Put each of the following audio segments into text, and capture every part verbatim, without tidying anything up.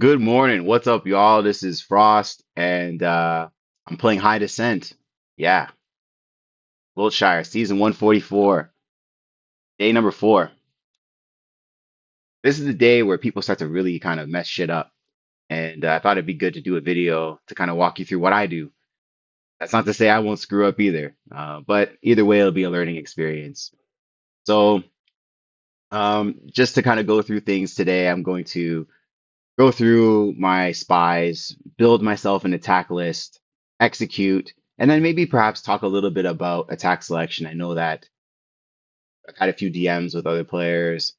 Good morning. What's up, y'all? This is FrosT, and uh, I'm playing High Descent. Yeah. Wiltshire, Season one forty-four. Day number four. This is the day where people start to really kind of mess shit up. And uh, I thought it'd be good to do a video to kind of walk you through what I do. That's not to say I won't screw up either. Uh, but either way, it'll be a learning experience. So um, just to kind of go through things today, I'm going to go through my spies, build myself an attack list, execute, and then maybe perhaps talk a little bit about attack selection. I know that I've had a few D Ms with other players.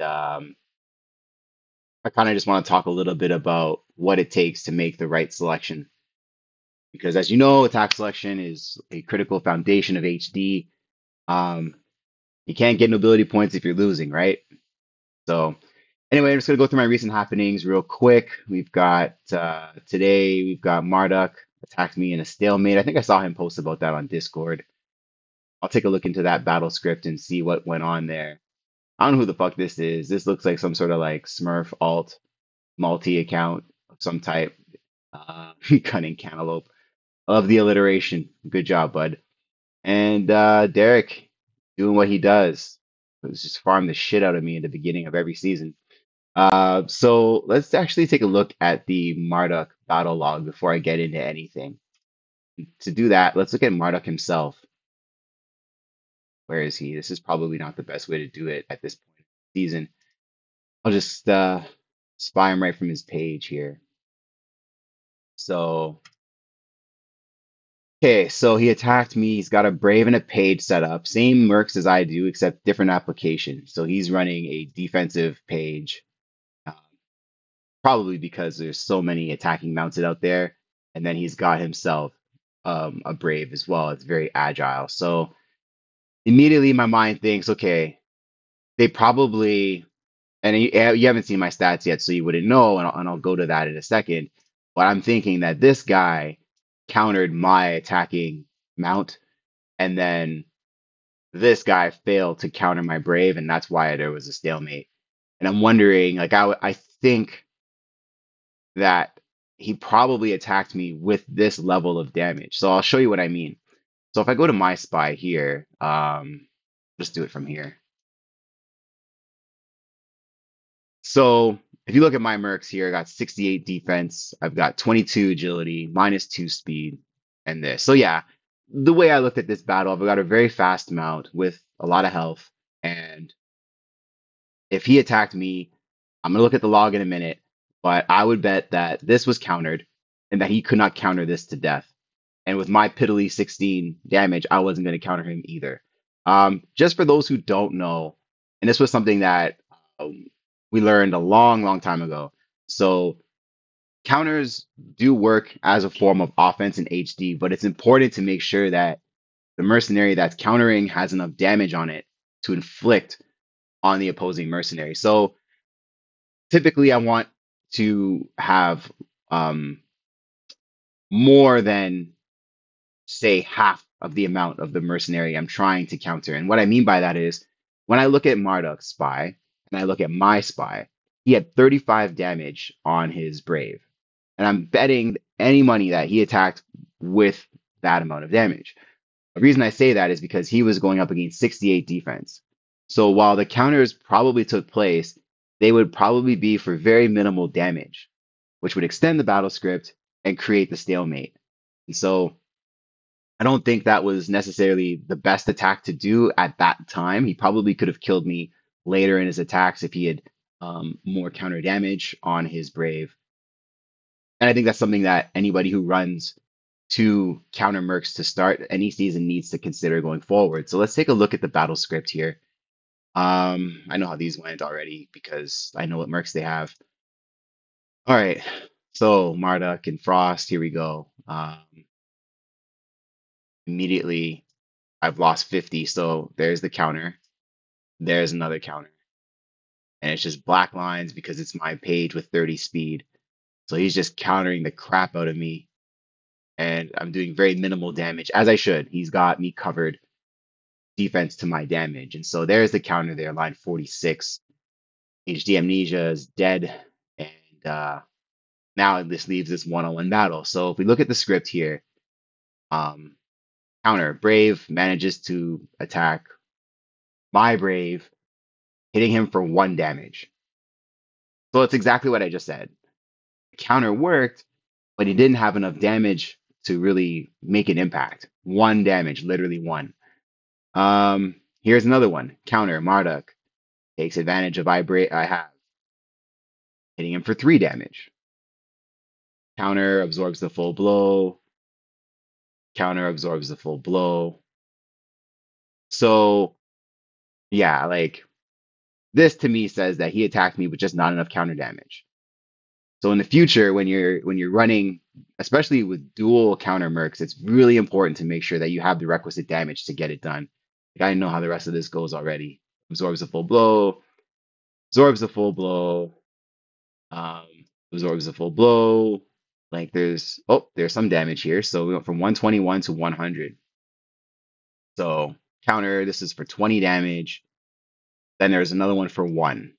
Um, I kind of just want to talk a little bit about what it takes to make the right selection. Because as you know, attack selection is a critical foundation of H D. Um, you can't get nobility points if you're losing, right? So anyway, I'm just going to go through my recent happenings real quick. We've got, uh, today, we've got Marduk attacked me in a stalemate. I think I saw him post about that on Discord. I'll take a look into that battle script and see what went on there. I don't know who the fuck this is. This looks like some sort of like Smurf alt multi account of some type. Uh, cunning Cantaloupe. I love the alliteration. Good job, bud. And uh, Derek, doing what he does. He's just farmed the shit out of me in the beginning of every season. Uh, so let's actually take a look at the Marduk battle log before I get into anything. To do that, let's look at Marduk himself. Where is he? This is probably not the best way to do it at this point of the season. I'll just uh, spy him right from his page here. So, okay, so he attacked me. He's got a Brave and a Page set up. Same mercs as I do, except different application. So he's running a defensive Page. Probably because there's so many attacking mounted out there, and then he's got himself um, a Brave as well. It's very agile. So immediately my mind thinks, okay, they probably, and you, you haven't seen my stats yet, so you wouldn't know, and I'll, and I'll go to that in a second, but I'm thinking that this guy countered my attacking mount, and then this guy failed to counter my Brave, and that's why there was a stalemate. And I'm wondering, like, I, I think that he probably attacked me with this level of damage. So I'll show you what I mean. So if I go to my spy here, um, just do it from here. So if you look at my mercs here, I got sixty-eight defense, I've got twenty-two agility, minus two speed, and this. So yeah, the way I looked at this battle, I've got a very fast mount with a lot of health. And if he attacked me, I'm gonna look at the log in a minute, but I would bet that this was countered and that he could not counter this to death. And with my piddly sixteen damage, I wasn't going to counter him either. Um, just for those who don't know, and this was something that um, we learned a long, long time ago. So counters do work as a form of offense in H D, but it's important to make sure that the mercenary that's countering has enough damage on it to inflict on the opposing mercenary. So typically I want to have um, more than, say, half of the amount of the mercenary I'm trying to counter. And what I mean by that is, when I look at Marduk's spy, and I look at my spy, he had thirty-five damage on his Brave. And I'm betting any money that he attacked with that amount of damage. The reason I say that is because he was going up against sixty-eight defense. So while the counters probably took place, they would probably be for very minimal damage, which would extend the battle script and create the stalemate. And so I don't think that was necessarily the best attack to do at that time. He probably could have killed me later in his attacks if he had um, more counter damage on his Brave. And I think that's something that anybody who runs two counter mercs to start any season needs to consider going forward. So let's take a look at the battle script here. Um, I know how these went already because I know what mercs they have. All right, so Marduk and FrosT, here we go. Um, immediately, I've lost fifty, so there's the counter. There's another counter. And it's just black lines because it's my Page with thirty speed. So he's just countering the crap out of me. And I'm doing very minimal damage, as I should. He's got me covered. Defense to my damage. And so there's the counter there, line forty-six. H D Amnesia is dead. And uh, now this leaves this one-on-one battle. So if we look at the script here, um, counter, Brave manages to attack my Brave, hitting him for one damage. So it's exactly what I just said. The counter worked, but he didn't have enough damage to really make an impact. One damage, literally one. Um, here's another one. Counter, Marduk takes advantage of Ibra I have, hitting him for three damage. Counter absorbs the full blow. Counter absorbs the full blow. So, yeah, like, this to me says that he attacked me with just not enough counter damage. So in the future, when you're when you're running, especially with dual counter mercs, it's really important to make sure that you have the requisite damage to get it done. Like, I know how the rest of this goes already. Absorbs a full blow, absorbs a full blow, um, absorbs a full blow. Like there's oh, there's some damage here. So we went from one twenty-one to one hundred. So counter, this is for twenty damage. Then there's another one for one.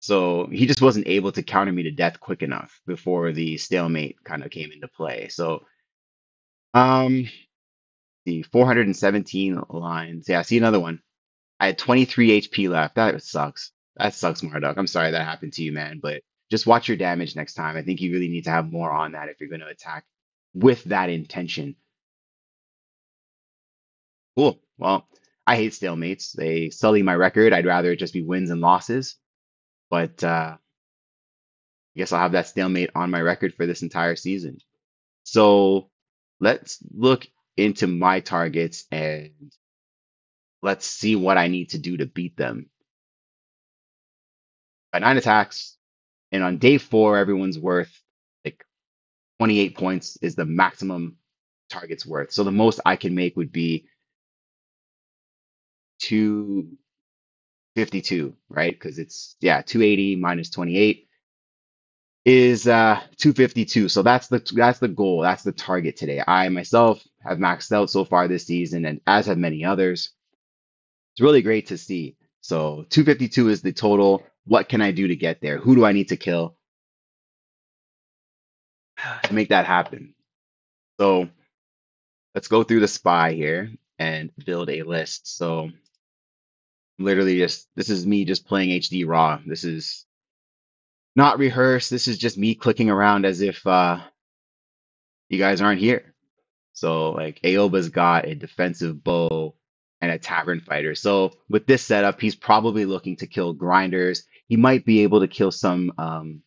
So he just wasn't able to counter me to death quick enough before the stalemate kind of came into play. So um, the four hundred seventeen lines. Yeah, I see another one. I had twenty-three H P left. That sucks. That sucks, Marduk. I'm sorry that happened to you, man. But just watch your damage next time. I think you really need to have more on that if you're going to attack with that intention. Cool. Well, I hate stalemates. They sully my record. I'd rather it just be wins and losses. But uh, I guess I'll have that stalemate on my record for this entire season. So let's look into my targets and let's see what I need to do to beat them. Got nine attacks. And on day four, everyone's worth like twenty-eight points is the maximum target's worth. So the most I can make would be two fifty-two, right? Because it's, yeah, two eighty minus twenty-eight is uh, two fifty-two. So that's the that's the goal. That's the target today. I myself have maxed out so far this season, and as have many others. It's really great to see. So two fifty-two is the total. What can I do to get there? Who do I need to kill to make that happen? So let's go through the spy here and build a list. So literally just, this is me just playing H D raw. This is not rehearsed. This is just me clicking around as if uh, you guys aren't here. So like Aoba's got a defensive bow and a tavern fighter. So with this setup, he's probably looking to kill grinders. He might be able to kill some um,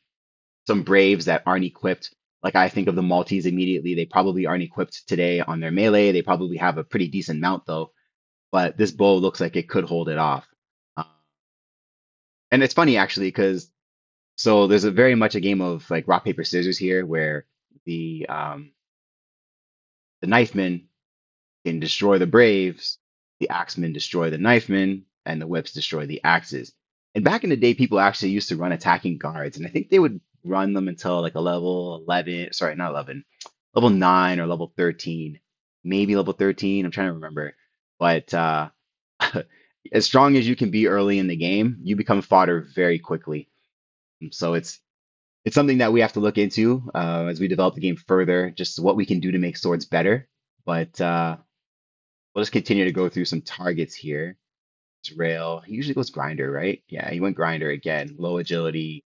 some braves that aren't equipped. Like I think of the Maltese immediately. They probably aren't equipped today on their melee. They probably have a pretty decent mount though. But this bow looks like it could hold it off. Uh, and it's funny actually, because so there's a very much a game of like rock, paper, scissors here where the um, the knifemen can destroy the braves, the axemen destroy the knifemen, and the whips destroy the axes. And back in the day, people actually used to run attacking guards, and I think they would run them until like a level eleven, sorry, not eleven, level nine or level thirteen, maybe level thirteen, I'm trying to remember. But uh, as strong as you can be early in the game, you become fodder very quickly. So it's it's something that we have to look into uh, as we develop the game further, just what we can do to make swords better. But uh, we'll just continue to go through some targets here. It's Rail. He usually goes grinder, right? Yeah, he went grinder again. Low agility,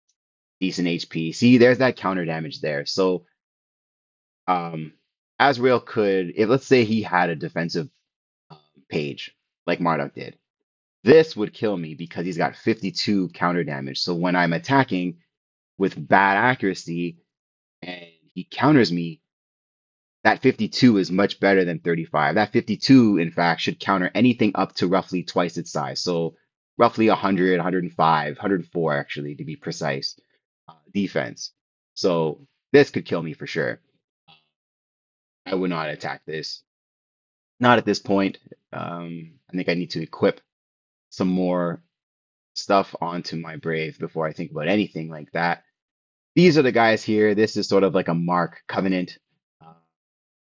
decent H P. See, there's that counter damage there. So um, as Rail could, if let's say he had a defensive page like Marduk did, this would kill me because he's got fifty-two counter damage. So when I'm attacking with bad accuracy and he counters me, that fifty-two is much better than thirty-five. That fifty-two in fact should counter anything up to roughly twice its size, so roughly one hundred, one hundred five, one hundred four actually to be precise, uh, defense. So this could kill me for sure. I would not attack this. Not at this point. Um, I think I need to equip some more stuff onto my Brave before I think about anything like that. These are the guys here. This is sort of like a Mark Covenant. Uh,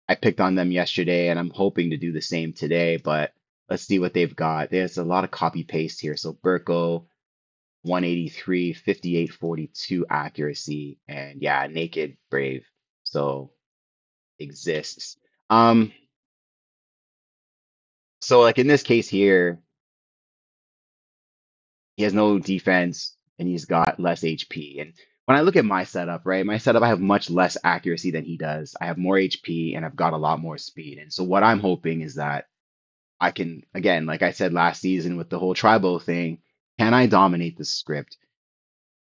I picked on them yesterday, and I'm hoping to do the same today, but let's see what they've got. There's a lot of copy-paste here. So Burko, one eighty-three, fifty-eight forty-two accuracy, and yeah, naked brave. So exists. Um so like in this case here, he has no defense and he's got less H P. And when I look at my setup, right, my setup, I have much less accuracy than he does. I have more H P and I've got a lot more speed. And so what I'm hoping is that I can, again, like I said last season with the whole tribal thing, can I dominate the script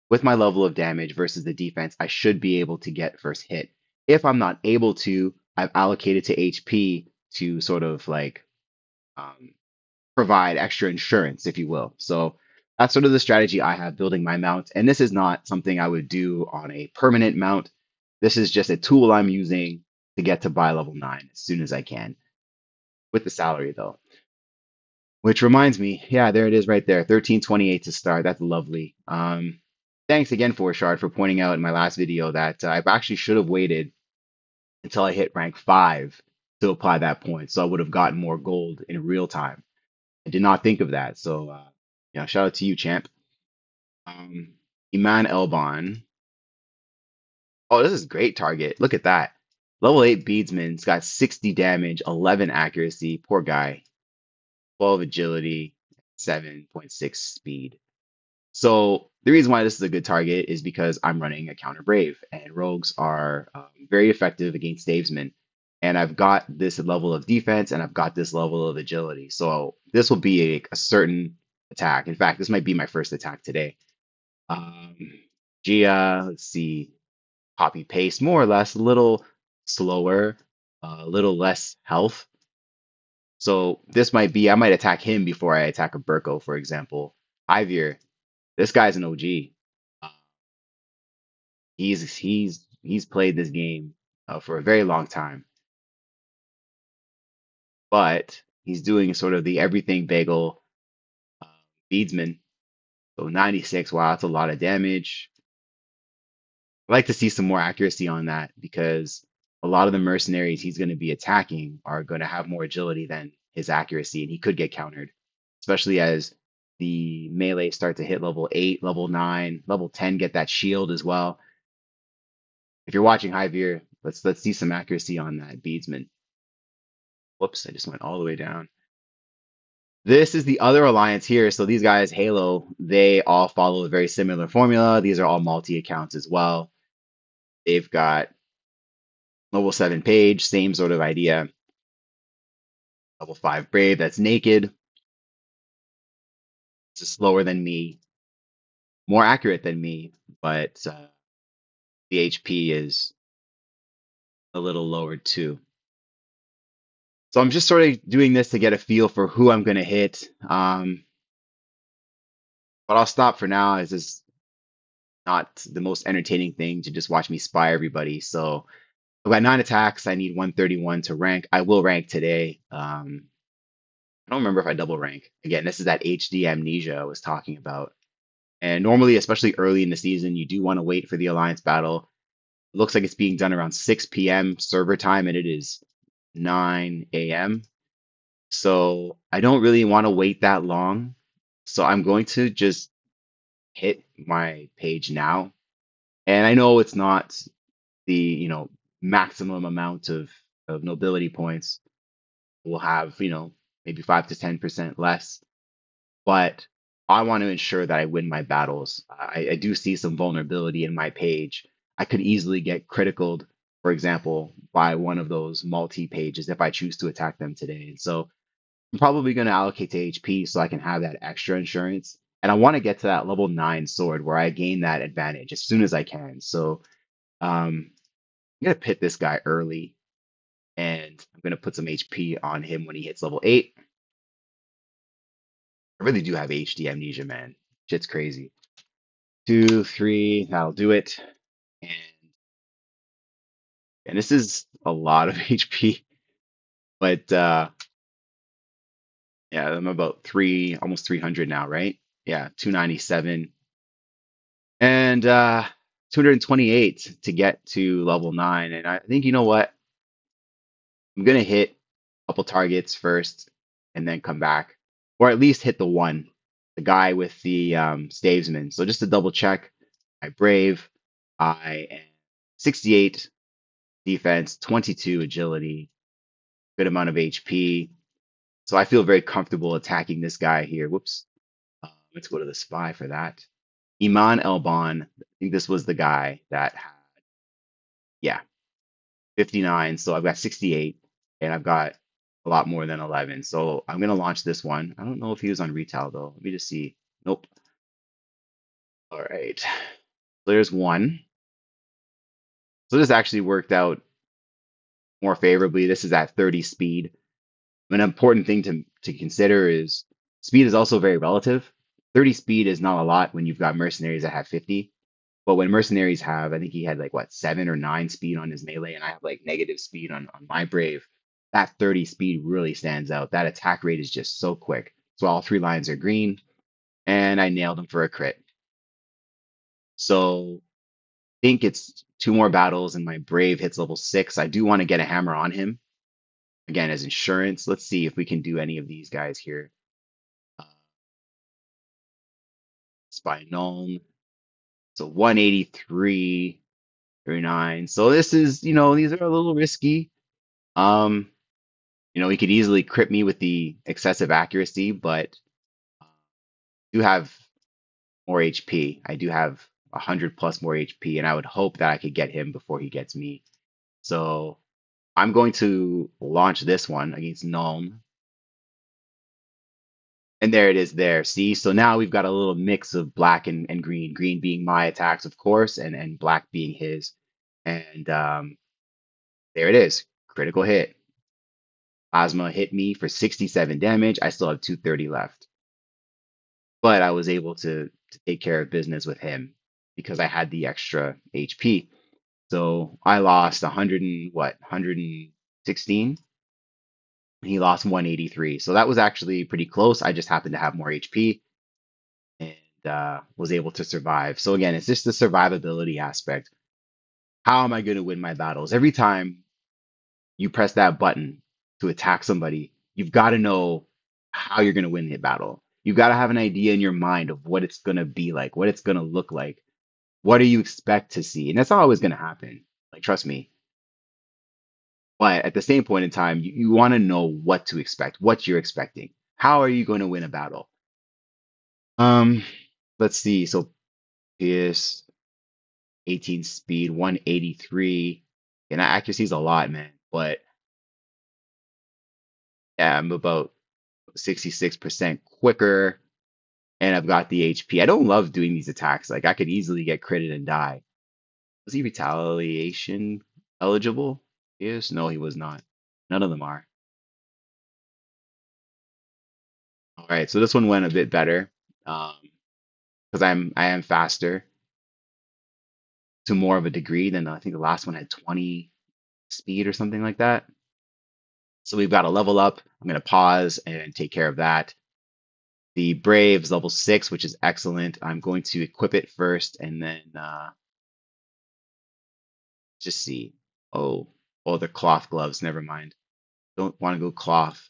with my level of damage versus the defense? I should be able to get first hit. If I'm not able to, I've allocated to H P to sort of like um, provide extra insurance, if you will. So that's sort of the strategy I have building my mount. And this is not something I would do on a permanent mount. This is just a tool I'm using to get to buy level nine as soon as I can with the salary though. Which reminds me, yeah, there it is right there, thirteen twenty-eight to start. That's lovely. Um, thanks again, Foreshard, for pointing out in my last video that uh, I actually should have waited until I hit rank five to apply that point, so I would have gotten more gold in real time. I did not think of that, so uh, you know, shout out to you, champ. Um, Iman Elbon. Oh, this is a great target. Look at that. Level eight Beadsman's got sixty damage, eleven accuracy. Poor guy. twelve agility, seven point six speed. So the reason why this is a good target is because I'm running a counter brave, and rogues are um, very effective against stavesmen. And I've got this level of defense and I've got this level of agility. So this will be a, a certain attack. In fact, this might be my first attack today. Um, Gia, let's see, copy paste, more or less, a little slower, a little less health. So this might be, I might attack him before I attack a Burko, for example. Ivier, this guy's an O G. Uh, he's he's he's played this game uh, for a very long time, but he's doing sort of the everything bagel uh, beadsman. So ninety-six, wow, that's a lot of damage. I'd like to see some more accuracy on that, because a lot of the mercenaries he's going to be attacking are going to have more agility than his accuracy, and he could get countered, especially as the melee start to hit level eight, level nine, level ten, get that shield as well. If you're watching, Ivier, let's let's see some accuracy on that beadsman. Whoops, I just went all the way down. This is the other alliance here. So these guys, Halo, they all follow a very similar formula. These are all multi accounts as well. They've got level seven Page, same sort of idea. Level five Brave, that's naked. It's just slower than me, more accurate than me, but uh, the H P is a little lower too. So I'm just sort of doing this to get a feel for who I'm going to hit. Um, but I'll stop for now, as it's not the most entertaining thing to just watch me spy everybody. So I've got nine attacks. I need one thirty-one to rank. I will rank today. Um, I don't remember if I double rank. Again, this is that H D amnesia I was talking about. And normally, especially early in the season, you do want to wait for the alliance battle. It looks like it's being done around six P M server time, and it is nine A M So I don't really want to wait that long. So I'm going to just hit my page now. And I know it's not the, you know, maximum amount of, of nobility points. We'll have, you know, maybe five to ten percent less, but I want to ensure that I win my battles. I, I do see some vulnerability in my page. I could easily get criticaled, for example, by one of those multi pages if I choose to attack them today. And so I'm probably going to allocate to H P so I can have that extra insurance. And I want to get to that level nine sword where I gain that advantage as soon as I can. So, um, I'm going to pit this guy early, and I'm going to put some H P on him when he hits level eight. I really do have H D amnesia, man. Shit's crazy. Two, three, that'll do it. And, and this is a lot of H P, but uh, yeah, I'm about three, almost three hundred now, right? Yeah, two ninety-seven. And, uh, two twenty-eight to get to level nine. And I think, you know what? I'm going to hit a couple targets first and then come back, or at least hit the one the guy with the um, stavesman. So just to double check, I brave, I am sixty-eight defense, twenty-two agility, good amount of H P. So I feel very comfortable attacking this guy here. Whoops. Uh, let's go to the spy for that. Iman Elbon. I think this was the guy that had, yeah, fifty-nine. So I've got sixty-eight, and I've got a lot more than eleven. So I'm going to launch this one. I don't know if he was on retail, though. Let me just see. Nope. All right. So there's one. So this actually worked out more favorably. This is at thirty speed. An important thing to, to consider is speed is also very relative. thirty speed is not a lot when you've got mercenaries that have fifty. But when mercenaries have, I think he had like, what, seven or nine speed on his melee, and I have like negative speed on, on my brave. That thirty speed really stands out. That attack rate is just so quick. So all three lines are green, and I nailed him for a crit. So I think it's two more battles, and my brave hits level six. I do want to get a hammer on him, again, as insurance. Let's see if we can do any of these guys here. Uh, Spy Nome. So one eighty-three, thirty-nine. So this is, you know, these are a little risky. Um, you know, he could easily crit me with the excessive accuracy, but I do have more H P. I do have one hundred plus more H P, and I would hope that I could get him before he gets me. So I'm going to launch this one against Nome. And there it is there. See, so now we've got a little mix of black and, and green, green being my attacks, of course, and, and black being his. And um, there it is. Critical hit. Plasma hit me for sixty-seven damage. I still have two thirty left. But I was able to, to take care of business with him because I had the extra H P. So I lost one hundred and what, one hundred sixteen? He lost one eighty-three. So that was actually pretty close. I just happened to have more H P and uh, was able to survive. So again, it's just the survivability aspect. How am I going to win my battles? Every time you press that button to attack somebody, you've got to know how you're going to win the battle. You've got to have an idea in your mind of what it's going to be like, what it's going to look like. What do you expect to see? And that's not always going to happen. Like, trust me. But at the same point in time, you, you want to know what to expect, what you're expecting. How are you going to win a battle? Um, let's see. So Pierce, eighteen speed, one eighty-three. And accuracy is a lot, man. But yeah, I'm about sixty-six percent quicker, and I've got the H P. I don't love doing these attacks. Like, I could easily get critted and die. Was he retaliation eligible? Yes, no, he was not. None of them are. All right, so this one went a bit better um, because I'm I am faster to more of a degree than I think the last one had twenty. Speed or something like that. So we've got a level up. I'm going to pause and take care of that. The Brave's level six, which is excellent. I'm going to equip it first and then uh, just see. Oh, oh, they're cloth gloves. Never mind. Don't want to go cloth,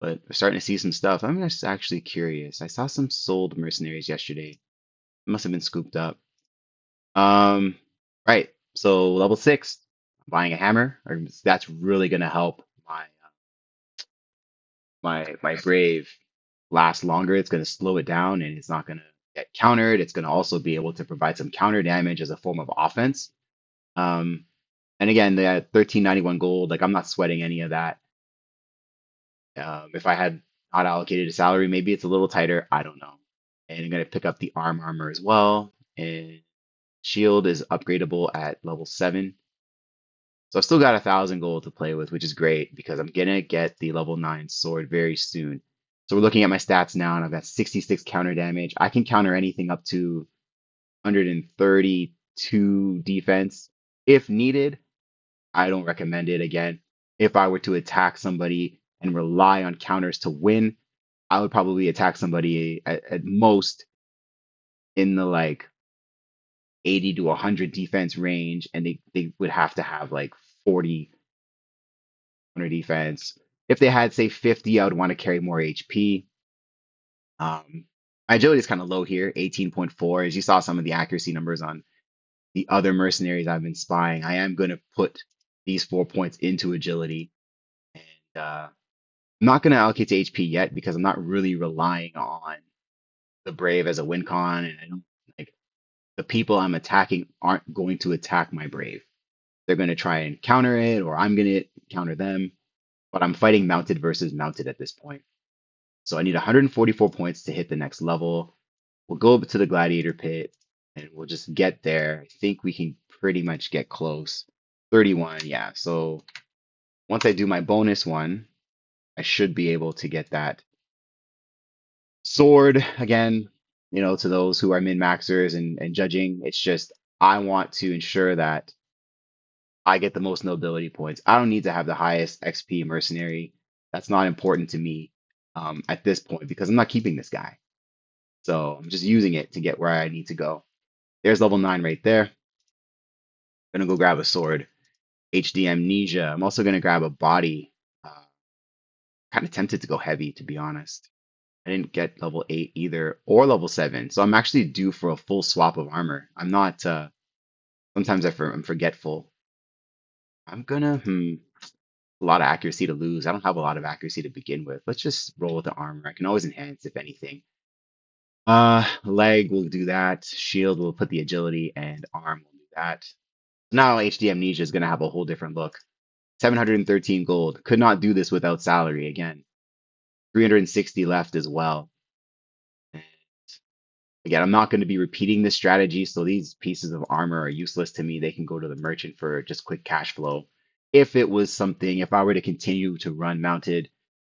but we're starting to see some stuff. I'm just actually curious. I saw some sold mercenaries yesterday. Must have been scooped up. Um, right. So level six. Buying a hammer, or that's really going to help my uh, my my brave last longer. It's going to slow it down, and it's not going to get countered. It's going to also be able to provide some counter damage as a form of offense. Um, and again, the thirteen ninety-one gold, like I'm not sweating any of that. Um, if I had not allocated a salary, maybe it's a little tighter. I don't know. And I'm going to pick up the arm armor as well. And shield is upgradable at level seven. So I've still got a thousand gold to play with, which is great because I'm going to get the level nine sword very soon. So we're looking at my stats now, and I've got sixty-six counter damage. I can counter anything up to one hundred thirty-two defense if needed. I don't recommend it again. If I were to attack somebody and rely on counters to win, I would probably attack somebody at, at most in the like eighty to one hundred defense range, and they, they would have to have like forty, one hundred defense. If they had, say, fifty, I would want to carry more H P. Um, My agility is kind of low here, eighteen point four. As you saw some of the accuracy numbers on the other mercenaries I've been spying, I am going to put these four points into agility. And uh, I'm not going to allocate to H P yet because I'm not really relying on the Brave as a win con. And I don't, like, the people I'm attacking aren't going to attack my Brave. They're going to try and counter it, or I'm going to counter them. But I'm fighting mounted versus mounted at this point. So I need one hundred forty-four points to hit the next level. We'll go up to the Gladiator Pit, and we'll just get there. I think we can pretty much get close. thirty-one, yeah. So once I do my bonus one, I should be able to get that sword again. You know, to those who are min-maxers and, and judging, it's just I want to ensure that I get the most nobility points. I don't need to have the highest X P mercenary. That's not important to me um, at this point because I'm not keeping this guy. So I'm just using it to get where I need to go. There's level nine right there. I'm gonna go grab a sword. H D Amnesia. I'm also gonna grab a body. Uh, kind of tempted to go heavy, to be honest. I didn't get level eight either, or level seven. So I'm actually due for a full swap of armor. I'm not, uh, sometimes I for, I'm forgetful. I'm gonna, hmm, a lot of accuracy to lose. I don't have a lot of accuracy to begin with. Let's just roll with the armor. I can always enhance, if anything. Uh, leg, we'll do that. Shield, we'll put the agility, and arm, we'll do that. Now H D Amnesia is gonna have a whole different look. seven hundred thirteen gold. Could not do this without salary, again. three hundred sixty left as well. And again, I'm not gonna be repeating this strategy, so these pieces of armor are useless to me. They can go to the merchant for just quick cash flow. If it was something, if I were to continue to run mounted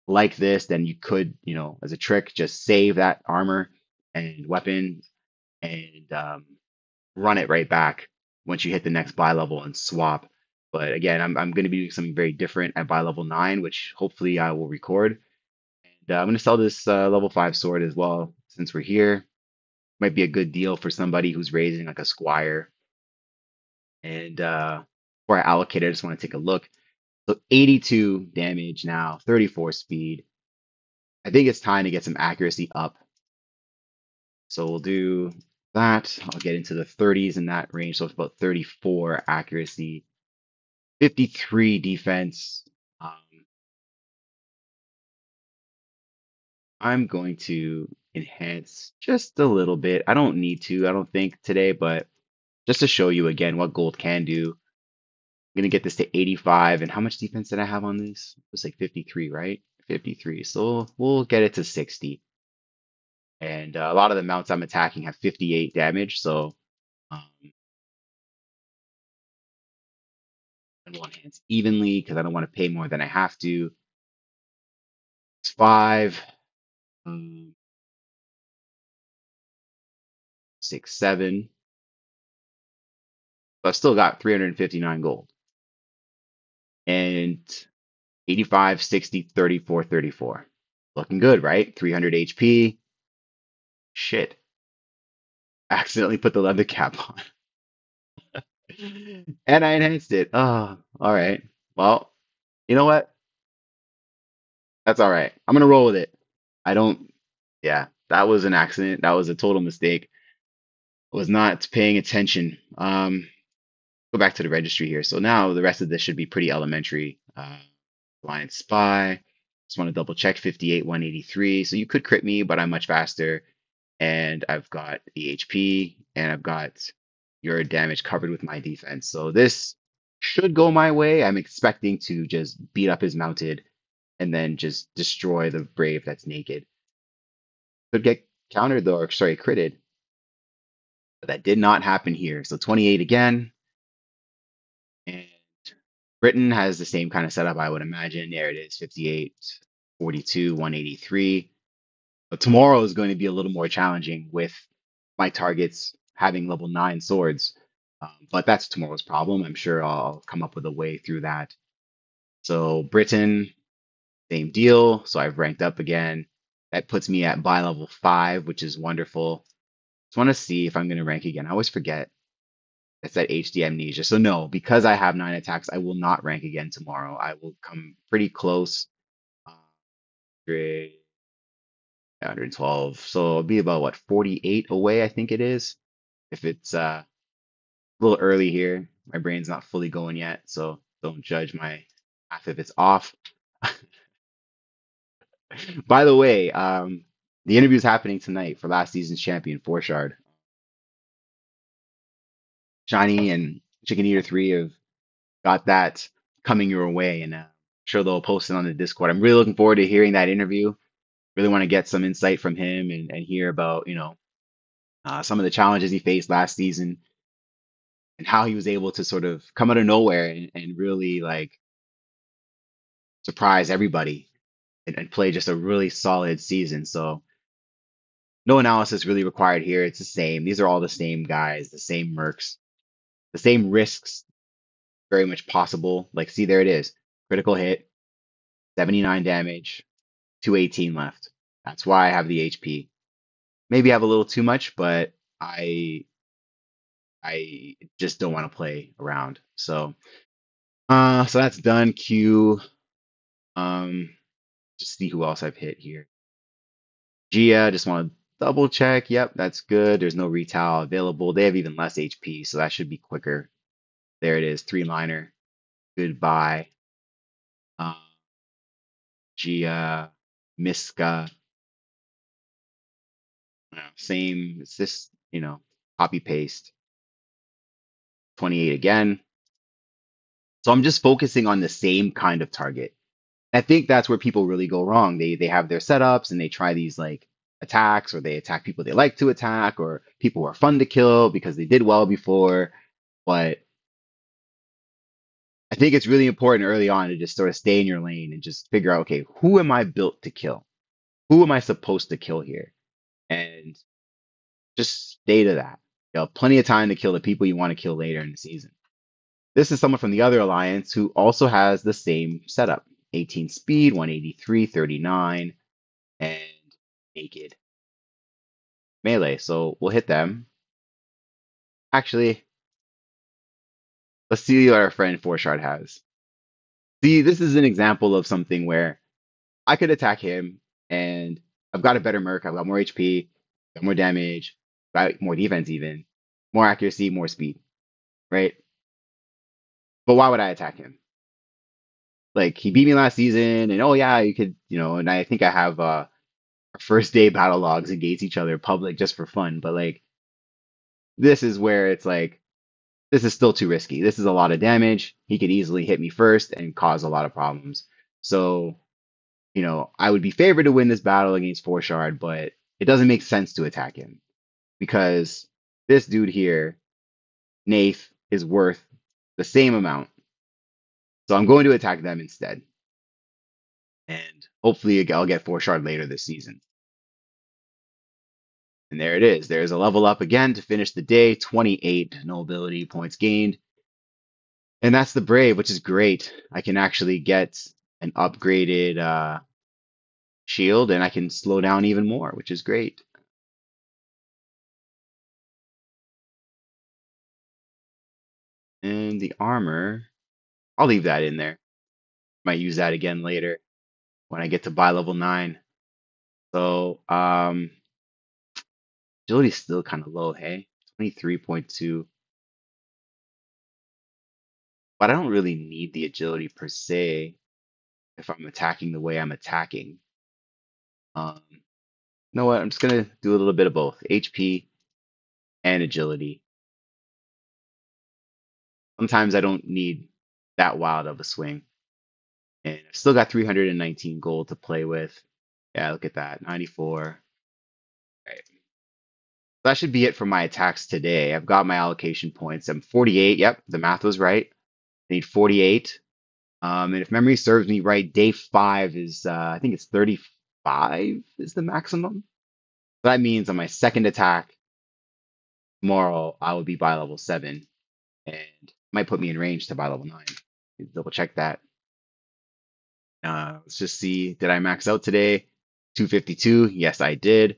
like this, then you could, you know, as a trick, just save that armor and weapon and um, run it right back once you hit the next buy level and swap. But again, I'm, I'm going to be doing something very different at buy level nine, which hopefully I will record. And uh, I'm going to sell this uh, level five sword as well since we're here. Might be a good deal for somebody who's raising like a squire. And uh, before I allocate it, I just want to take a look. So eighty-two damage now, thirty-four speed. I think it's time to get some accuracy up. So we'll do that. I'll get into the thirties in that range. So it's about thirty-four accuracy, fifty-three defense. Um, I'm going to enhance just a little bit. I don't need to, I don't think today, but just to show you again what gold can do. I'm going to get this to eighty-five. And how much defense did I have on this? It was like fifty-three, right? fifty-three. So we'll get it to sixty. And uh, a lot of the mounts I'm attacking have fifty-eight damage, so um, I want to enhance evenly because I don't want to pay more than I have to. It's five, um, six, seven. So I've still got three hundred fifty-nine gold. And eighty-five, sixty, thirty-four, thirty-four. Looking good, right? three hundred H P. Shit. Accidentally put the leather cap on. And I enhanced it. Oh, all right. Well, you know what? That's all right. I'm going to roll with it. I don't, yeah, that was an accident. That was a total mistake. I was not paying attention. Um, go back to the registry here. So now the rest of this should be pretty elementary. Uh, Blind Spy. Just want to double check. fifty-eight, one eighty-three. So you could crit me, but I'm much faster. And I've got the H P, and I've got your damage covered with my defense. So this should go my way. I'm expecting to just beat up his mounted and then just destroy the Brave that's naked. Could get countered though, or sorry, critted. But that did not happen here. So twenty-eight again. And Britain has the same kind of setup, I would imagine. There it is, fifty-eight, forty-two, one eighty-three. But tomorrow is going to be a little more challenging with my targets having level nine swords. Um, but that's tomorrow's problem. I'm sure I'll come up with a way through that. So Britain, same deal. So I've ranked up again. That puts me at buy level five, which is wonderful. Just want to see if I'm going to rank again. I always forget. It's at H D Amnesia. So no, because I have nine attacks, I will not rank again tomorrow. I will come pretty close. Uh, one hundred twelve. So it'll be about, what, forty-eight away, I think it is. If it's uh, a little early here, my brain's not fully going yet, so don't judge my math if it's off. By the way, um, the interview is happening tonight for last season's champion, Foreshard. Shiny and Chicken Eater three have got that coming your way, and uh, I'm sure they'll post it on the Discord. I'm really looking forward to hearing that interview. Really want to get some insight from him and, and hear about, you know, uh, some of the challenges he faced last season and how he was able to sort of come out of nowhere and, and really, like, surprise everybody and, and play just a really solid season. So no analysis really required here. It's the same. These are all the same guys, the same mercs, the same risks, very much possible. Like, see, there it is. Critical hit, seventy-nine damage, two eighteen left. That's why I have the H P. Maybe I have a little too much, but I I just don't want to play around. So uh so that's done. Q. Um just see who else I've hit here. Gia, just want to double check. Yep, that's good. There's no retail available. They have even less H P, so that should be quicker. There it is. Three liner. Goodbye. Uh, Gia Miska. Same. It's this, you know, copy paste. twenty-eight again. So I'm just focusing on the same kind of target. I think that's where people really go wrong. They they have their setups and they try these like attacks, or they attack people they like to attack, or people who are fun to kill because they did well before. But I think it's really important early on to just sort of stay in your lane and just figure out, okay, who am I built to kill? Who am I supposed to kill here? And just stay to that. You have plenty of time to kill the people you want to kill later in the season. This is someone from the other alliance who also has the same setup. eighteen speed, one eighty-three, thirty-nine, and naked melee. So we'll hit them. Actually, let's see what our friend Foreshard has. See, this is an example of something where I could attack him, and I've got a better merc. I've got more H P, got more damage, got more defense, even more accuracy, more speed, right? But why would I attack him? Like, he beat me last season, and oh yeah, you could, you know. And I think I have uh, our first day battle logs against each other in public just for fun. But like, this is where it's like, this is still too risky. This is a lot of damage. He could easily hit me first and cause a lot of problems. So, you know, I would be favored to win this battle against Foreshard, but it doesn't make sense to attack him because this dude here, Nath, is worth the same amount. So I'm going to attack them instead. And hopefully I'll get Foreshard later this season. And there it is. There's a level up again to finish the day. twenty-eight nobility points gained. And that's the Brave, which is great. I can actually get an upgraded uh, shield, and I can slow down even more, which is great. And the armor, I'll leave that in there. Might use that again later when I get to buy level nine. So, um, agility's still kind of low, hey? twenty-three point two. But I don't really need the agility per se if I'm attacking the way I'm attacking. Um, you know what? I'm just going to do a little bit of both. H P and agility. Sometimes I don't need that wild of a swing. And I've still got three hundred nineteen gold to play with. Yeah, look at that. ninety-four. All right. That should be it for my attacks today. I've got my allocation points. I'm forty-eight. Yep, the math was right. I need forty-eight. Um, and if memory serves me right, day five is, uh, I think it's thirty-five is the maximum. So that means on my second attack tomorrow, I will be by level seven. And might put me in range to buy level nine. Double check that. Uh, let's just see. Did I max out today? two fifty-two. Yes, I did.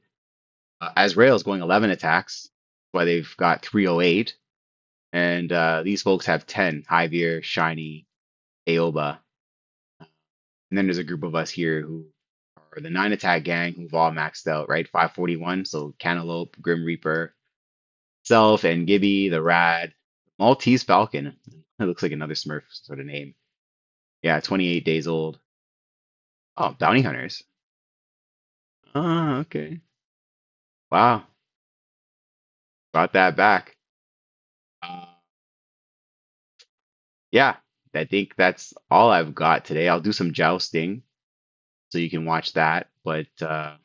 Uh, as Rail is going eleven attacks. That's why they've got three oh eight. And uh, these folks have ten. Ivier, Shiny, Aoba. And then there's a group of us here who are or the nine attack gang who've all maxed out, right? five forty-one, so Cantaloupe, Grim Reaper, Self, and Gibby, the Rad, Maltese Falcon. It looks like another Smurf sort of name. Yeah, twenty-eight days old. Oh, Bounty Hunters. Ah, oh, okay. Wow. Brought that back. Uh, yeah, I think that's all I've got today. I'll do some jousting, so you can watch that. But uh,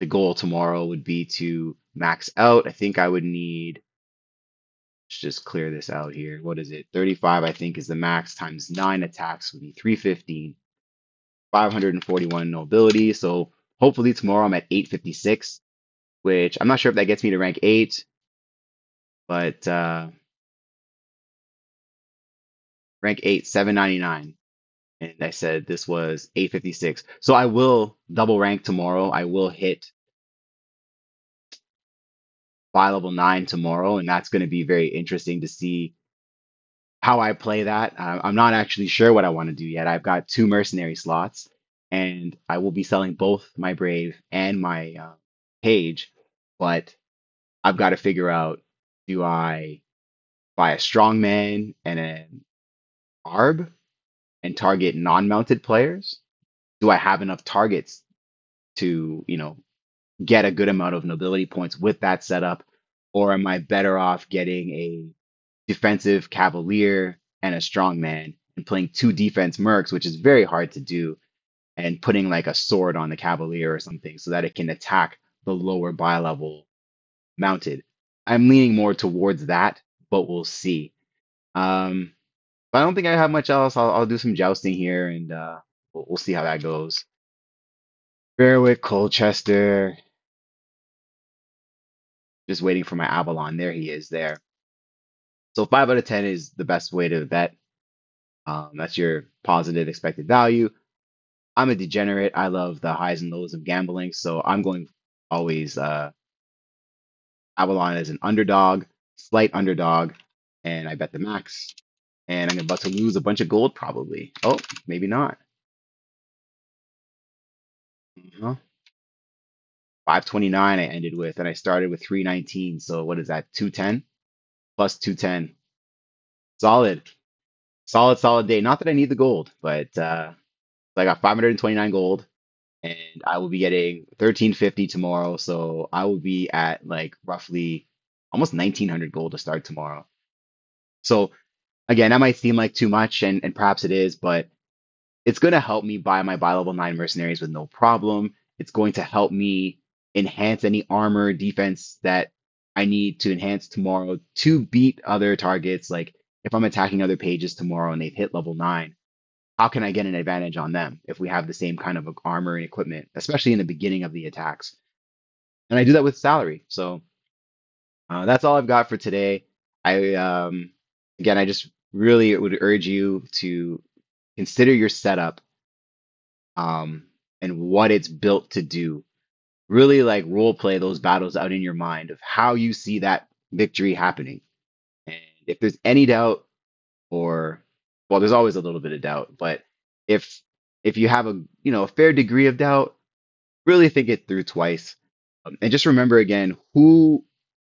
the goal tomorrow would be to max out. I think I would need... Let's just clear this out here. What is it? thirty-five, I think, is the max times nine attacks would be three fifteen. five forty-one nobility. So hopefully tomorrow I'm at eight fifty-six, which I'm not sure if that gets me to rank eight. But uh, rank eight, seven ninety-nine. And I said this was eight fifty-six. So I will double rank tomorrow. I will hit by level nine tomorrow, and that's going to be very interesting to see how I play that. I'm not actually sure what I want to do yet. I've got two mercenary slots, and I will be selling both my Brave and my uh, Page, but I've got to figure out, do I buy a Strongman and an Arb and target non-mounted players? Do I have enough targets to, you know, get a good amount of nobility points with that setup, or am I better off getting a defensive cavalier and a strongman and playing two defense mercs, which is very hard to do, and putting like a sword on the cavalier or something so that it can attack the lower bi level mounted? I'm leaning more towards that, but we'll see. Um, but I don't think I have much else. I'll, I'll do some jousting here, and uh, we'll, we'll see how that goes. Fairwick, Colchester. Just waiting for my Avalon. There he is there. So five out of ten is the best way to bet. Um, that's your positive expected value. I'm a degenerate. I love the highs and lows of gambling. So I'm going always uh, Avalon as an underdog, slight underdog. And I bet the max. And I'm about to lose a bunch of gold probably. Oh, maybe not. Uh-huh. five twenty-nine I ended with, and I started with three nineteen, so what is that, two ten? Plus two ten. Solid. Solid, solid day. Not that I need the gold, but uh, I got five hundred twenty-nine gold, and I will be getting thirteen fifty tomorrow, so I will be at like roughly almost nineteen hundred gold to start tomorrow. So again, that might seem like too much, and, and perhaps it is, but it's going to help me buy my buy level nine mercenaries with no problem. It's going to help me enhance any armor defense that I need to enhance tomorrow to beat other targets. Like if I'm attacking other pages tomorrow and they've hit level nine, how can I get an advantage on them if we have the same kind of armor and equipment, especially in the beginning of the attacks? And I do that with salary. So uh, that's all I've got for today. I um, again, I just really would urge you to consider your setup um, and what it's built to do. Really like role play those battles out in your mind of how you see that victory happening. And if there's any doubt, or well, there's always a little bit of doubt, but if if you have a you know a fair degree of doubt, really think it through twice. Um, and just remember again who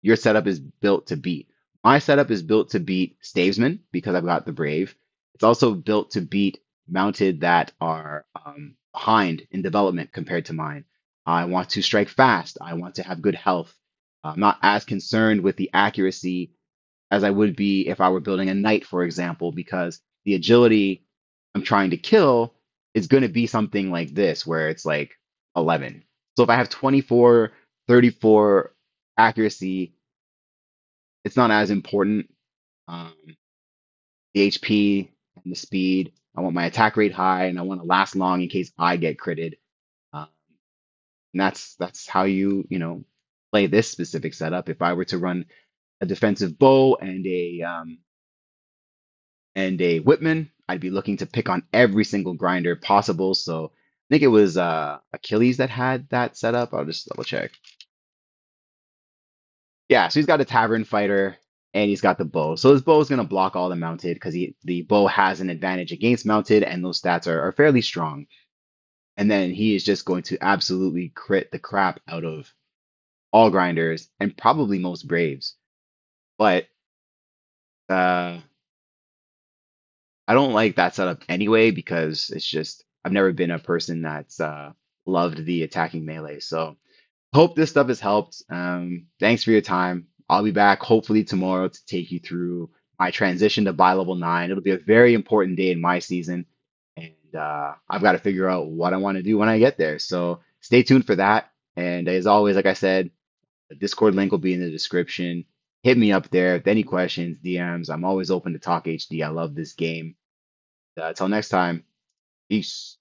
your setup is built to beat. My setup is built to beat Stavesman because I've got the Brave. It's also built to beat mounted that are um, behind in development compared to mine. I want to strike fast. I want to have good health. I'm not as concerned with the accuracy as I would be if I were building a knight, for example, because the agility I'm trying to kill is going to be something like this, where it's like eleven. So if I have twenty-four, thirty-four accuracy, it's not as important. Um, the H P... the speed. I want my attack rate high, and I want to last long in case I get critted. Um, and that's that's how you you know play this specific setup. If I were to run a defensive bow and a um, and a Whitman, I'd be looking to pick on every single grinder possible. So I think it was uh, Achilles that had that setup. I'll just double check. Yeah, so he's got a tavern fighter. And he's got the bow. So his bow is going to block all the mounted because the bow has an advantage against mounted, and those stats are, are fairly strong. And then he is just going to absolutely crit the crap out of all grinders and probably most Braves. But uh, I don't like that setup anyway, because it's just, I've never been a person that's uh, loved the attacking melee. So hope this stuff has helped. Um, thanks for your time. I'll be back hopefully tomorrow to take you through my transition to bi-level nine. It'll be a very important day in my season. And uh, I've got to figure out what I want to do when I get there. So stay tuned for that. And as always, like I said, the Discord link will be in the description. Hit me up there with any questions, D Ms. I'm always open to talk H D. I love this game. Uh, until next time, peace.